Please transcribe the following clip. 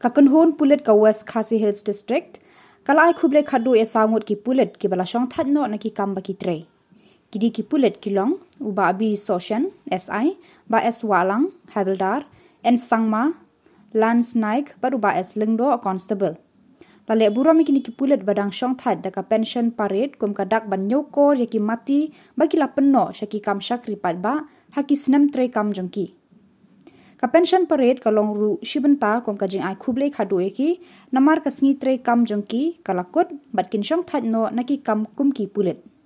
Kakunhon PULIT ka West Khasi Hills District, kalai khuble khadu e sangut ki PULIT ki balasong thatno na ki kamba ki tre. Kidi ki PULIT kilong uba abi soshen SI ba S Walang Havildar en Sangma Lance Naik ba uba S Lingdo a constable. Lale burami kini ki PULIT badang song that da ka pension parade kum kadak ban nyokor yaki mati ba ki lapenno shaki kam shakri pat ba haki snem tre kam jongki. Ka pension parade kalong ru shibenta kom kajing ai khuble khadu eki namar kasngi tre kam jongki kalakut bat kin shong that no naki kam kumki PULIT.